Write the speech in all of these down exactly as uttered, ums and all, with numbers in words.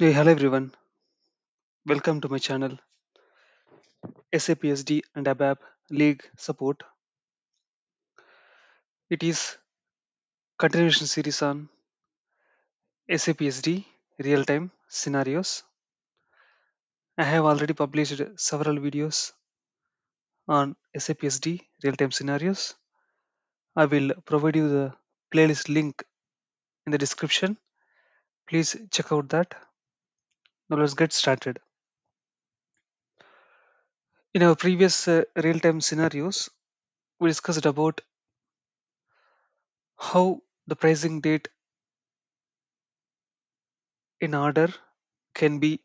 Firstly, hello everyone. Welcome to my channel. S A P S D and A B A P League Support. It is continuation series on S A P S D real-time scenarios. I have already published several videos on S A P S D real-time scenarios. I will provide you the playlist link in the description. Please check out that. Now let's get started. In our previous uh, real-time scenarios, we discussed about how the pricing date in order can be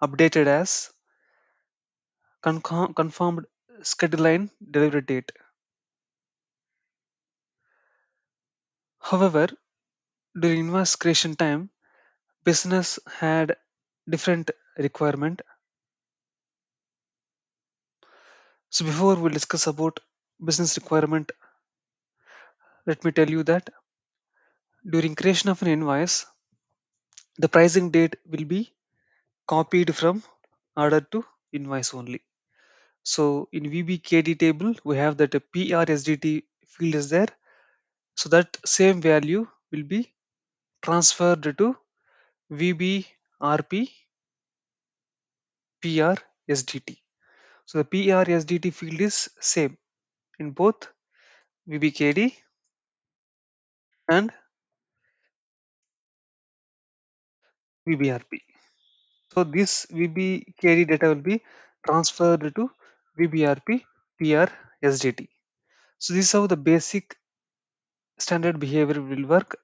updated as con confirmed schedule line delivery date. However, during invoice creation time, business had different requirement. So before we discuss about business requirement, let me tell you that during creation of an invoice, the pricing date will be copied from order to invoice only. So in V B K D table, we have that a P R S D T field is there. So that same value will be transferred to V B R P P R S D T. So the P R S D T field is same in both V B K D and V B R P. So this V B K D data will be transferred to V B R P P R S D T. So this is how the basic standard behavior will work.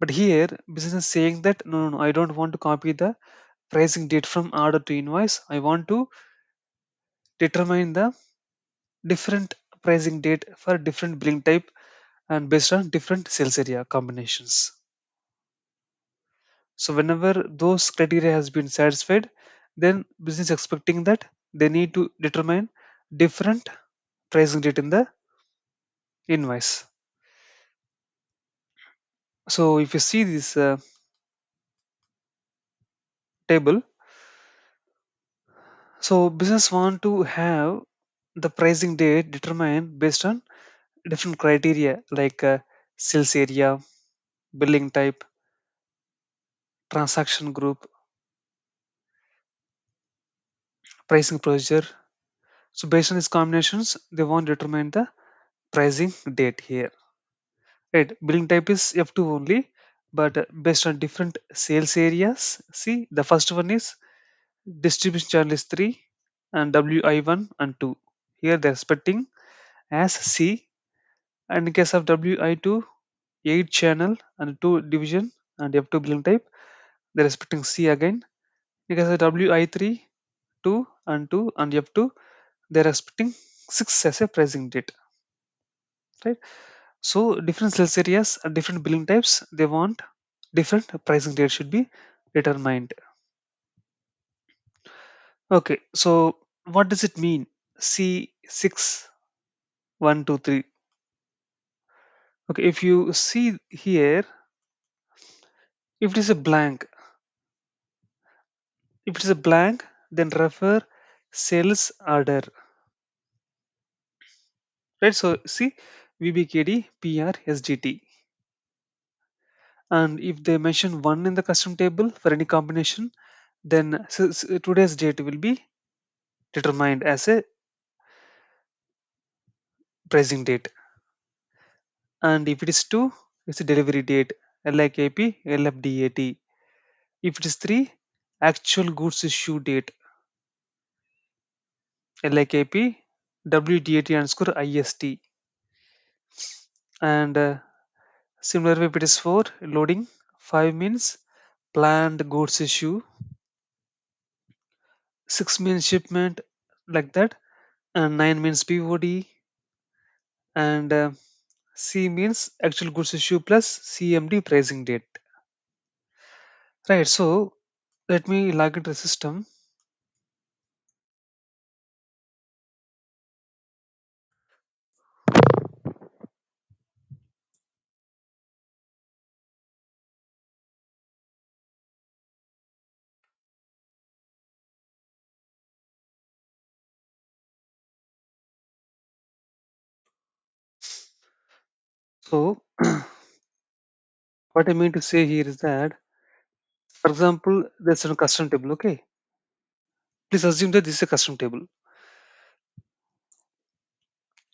But here business is saying that no, no no I don't want to copy the pricing date from order to invoice. I want to determine the different pricing date for different billing type and based on different sales area combinations. So whenever those criteria has been satisfied, then business expecting that they need to determine different pricing date in the invoice. So if you see this uh, table, so business want to have the pricing date determined based on different criteria like uh, sales area, billing type, transaction group, pricing procedure. So based on these combinations, they want to determine the pricing date here. Right, billing type is F two only, but based on different sales areas, see the first one is distribution channel is three and W I one and two. Here they're expecting as C, and in case of W I two, eight channel and two division and F two billing type, they're expecting C again. In case of W I three, two and two and F two, they're expecting six as a pricing date. Right. So different sales areas and different billing types, they want different pricing date should be determined. Okay, so what does it mean? C six one two three. Okay, if you see here, if it is a blank, if it is a blank, then refer sales order. Right, so see V B K D P R S D T, and if they mention one in the custom table for any combination, then today's date will be determined as a pricing date. And if it is two, it's a delivery date, L I K P L F D A T. If it is three, actual goods issue date, L I K P W D A T underscore I S T. And uh, similar way, it is four loading, five means planned goods issue, six means shipment, like that, and nine means P O D, and uh, C means actual goods issue plus C M D pricing date. Right, so let me log into the system. So what I mean to say here is that, for example, there's a custom table. Okay, please assume that this is a custom table.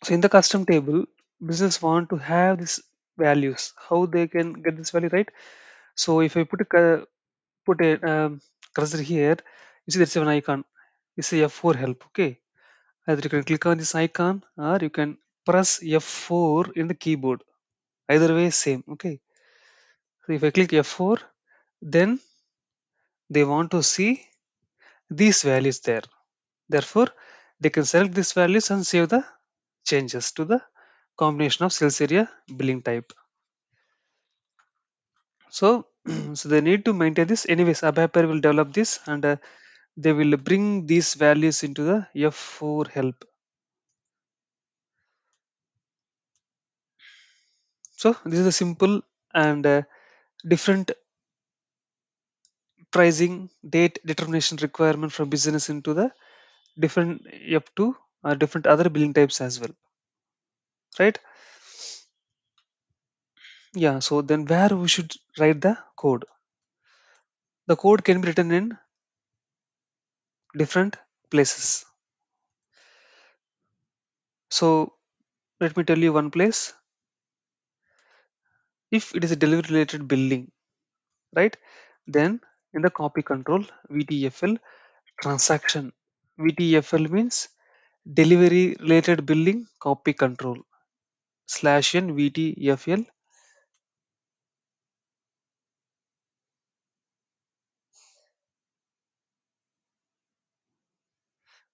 So in the custom table, business want to have these values. How they can get this value, right? So if I put a put a um, cursor here, you see there's an icon. You see F four help. Okay, either you can click on this icon or you can press F four in the keyboard. Either way, same. Okay. So if I click F four, then they want to see these values there. Therefore, they can select these values and save the changes to the combination of sales area, billing type. So, so they need to maintain this. Anyways, ABAP will develop this, and uh, they will bring these values into the F four help. So this is a simple and uh, different pricing date determination requirement for business into the different E F two or different other billing types as well, right? Yeah. So then where we should write the code? The code can be written in different places. So let me tell you one place. If it is a delivery related billing, right, then in the copy control V T F L transaction, V T F L means delivery related billing copy control slash n V T F L.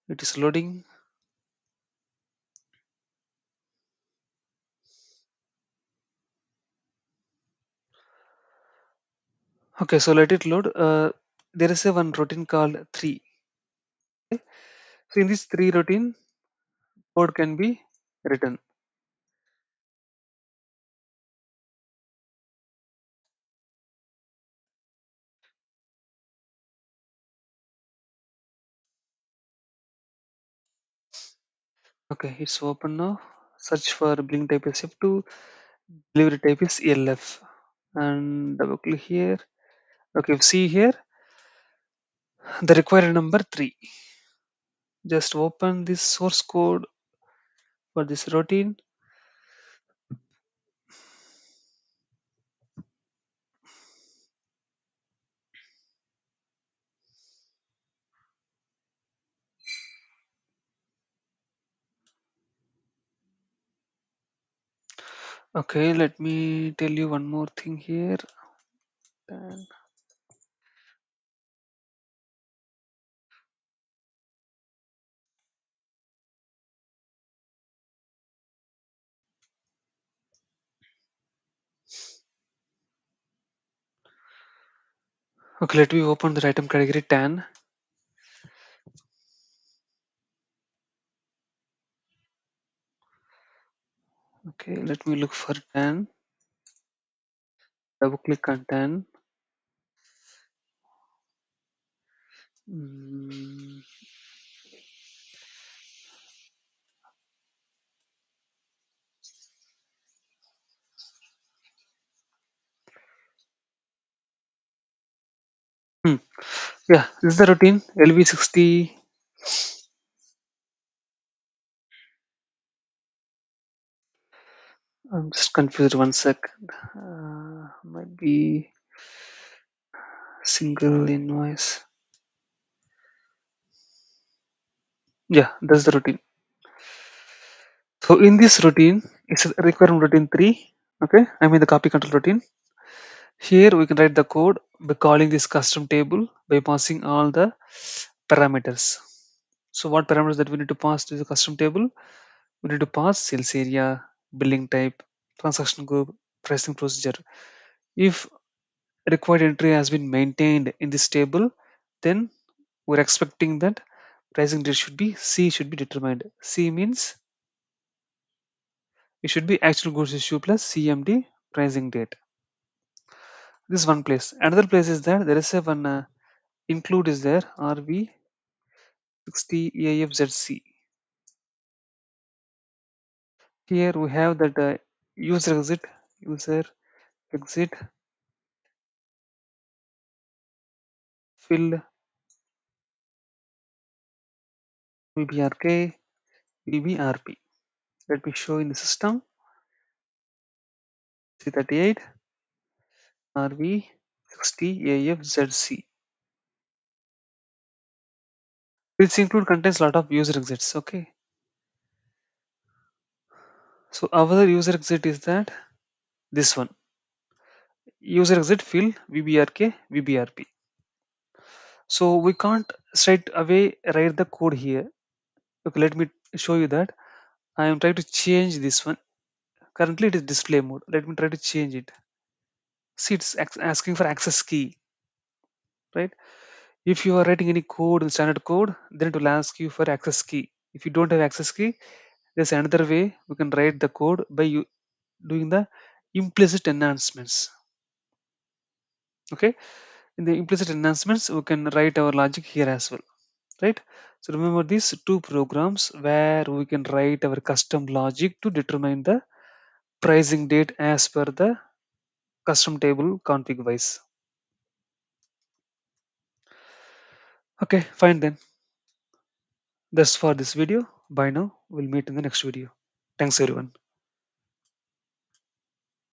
It is loading. Okay, so let it load. Uh, there is a one routine called three. Okay. So in this three routine, code can be written. Okay, it's open now. Search for billing type is F two, delivery type is E L F, and double click here. Okay, see here the required number three. Just open this source code for this routine. Okay, let me tell you one more thing here. Then okay, let me open the item category T A N. Okay, let me look for T A N. Double click on T A N. Mm. Hmm. Yeah, this is the routine L V sixty. I'm just confused. One second, uh, might be single invoice. Yeah, that's the routine. So in this routine, it's a requirement routine three. Okay, I mean the copy control routine. Here we can write the code by calling this custom table by passing all the parameters. So what parameters that we need to pass to the custom table? We need to pass sales area, billing type, transaction group, pricing procedure. If required entry has been maintained in this table, then we're expecting that pricing date should be C should be determined. C means it should be actual goods issue plus C M D pricing date. This is one place. Another place is that there is a one uh, include is there R V sixty A F Z C. Here we have that uh, user exit user exit fill V B R K V B R P. Let me show in the system. C thirty-eight R V sixty A F Z C. This include contains lot of user exits. Okay. So our user exit is that this one. User exit fill V B R K V B R P. So we can't straight away write the code here. Okay, let me show you that. I am trying to change this one. Currently it is display mode. Let me try to change it. See, it's asking for access key, right? If you are writing any code in standard code, then it will ask you for access key. If you don't have access key, there's another way we can write the code by you doing the implicit enhancements. Okay, in the implicit enhancements we can write our logic here as well, right? So remember these two programs where we can write our custom logic to determine the pricing date as per the custom table config wise. Okay, fine then. That's for this video. Bye now. We'll meet in the next video. Thanks everyone.